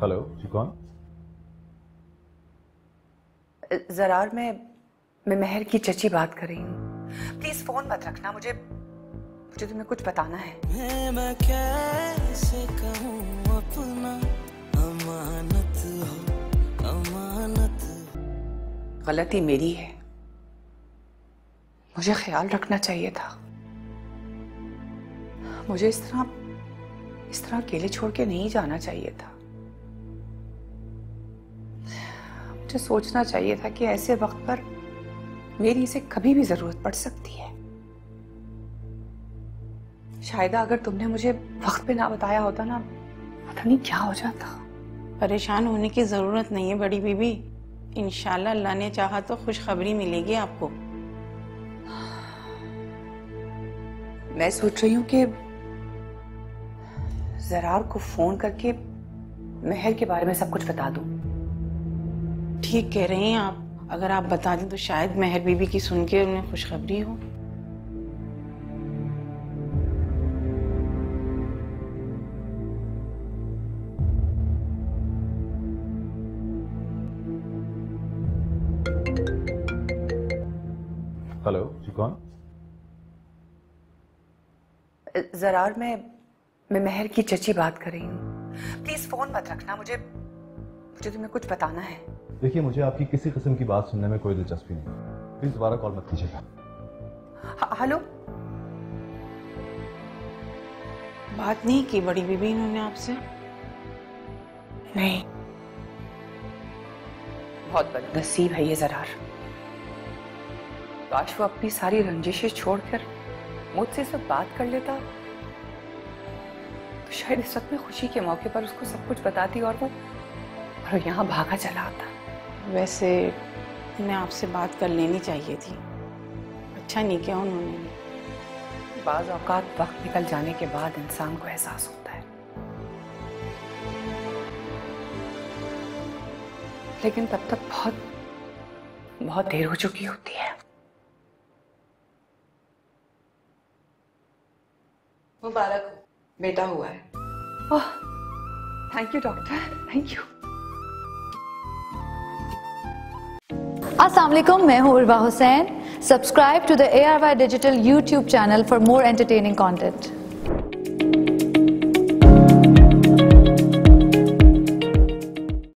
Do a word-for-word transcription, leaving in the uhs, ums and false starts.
Hello जी कौन? जरार मैं मैं मेहर की चची बात कर रही हूँ। प्लीज फोन मत रखना, मुझे मुझे तुम्हें कुछ बताना है। मैं कैसे कहूं अपना अमानत हो, अमानत। गलती मेरी है, मुझे ख्याल रखना चाहिए था। मुझे इस तरह इस तरह अकेले छोड़ के नहीं जाना चाहिए था। मुझे सोचना चाहिए था कि ऐसे वक्त पर मेरी इसे कभी भी जरूरत पड़ सकती है। शायद अगर तुमने मुझे वक्त पे ना बताया होता ना, पता नहीं क्या हो जाता। परेशान होने की जरूरत नहीं है बड़ी बीबी। इंशाल्लाह अल्लाह ने चाहा तो खुशखबरी मिलेगी आपको। मैं सोच रही हूँ कि जरार को फोन करके महर के बारे में सब कुछ बता दूं। ठीक कह रही हैं आप, अगर आप बता दें तो शायद महर बीबी की सुन के उन्हें खुशखबरी हो। हेलो जी कौन? जरार मैं मैं महर की चची बात कर रही हूँ। प्लीज फोन मत रखना, मुझे मुझे तुम्हें कुछ बताना है। देखिए मुझे आपकी किसी किस्म की बात सुनने में कोई दिलचस्पी नहीं। प्लीज दोबारा कॉल मत कीजिएगा। हेलो, बात नहीं की बड़ी बीबी इन्होंने आपसे? नहीं। बहुत बदनसीब है ये जरार। काश वो अपनी सारी रंजिशें छोड़कर मुझसे सब बात कर लेता तो शायद इस वक्त में खुशी के मौके पर उसको सब कुछ बताती और वो और यहाँ भागा चला आता। वैसे मैं आपसे बात कर लेनी चाहिए थी, अच्छा नहीं किया उन्होंने। बाज़ औक़ात वक्त निकल जाने के बाद इंसान को एहसास होता है, लेकिन तब तक बहुत बहुत देर हो चुकी होती है। मुबारक हो, बेटा हुआ है। Oh, thank you doctor, thank you. अस्सलाम वालेकुम, मैं हूं Urwa Hussain. Subscribe to the A R Y digital YouTube channel for more entertaining content.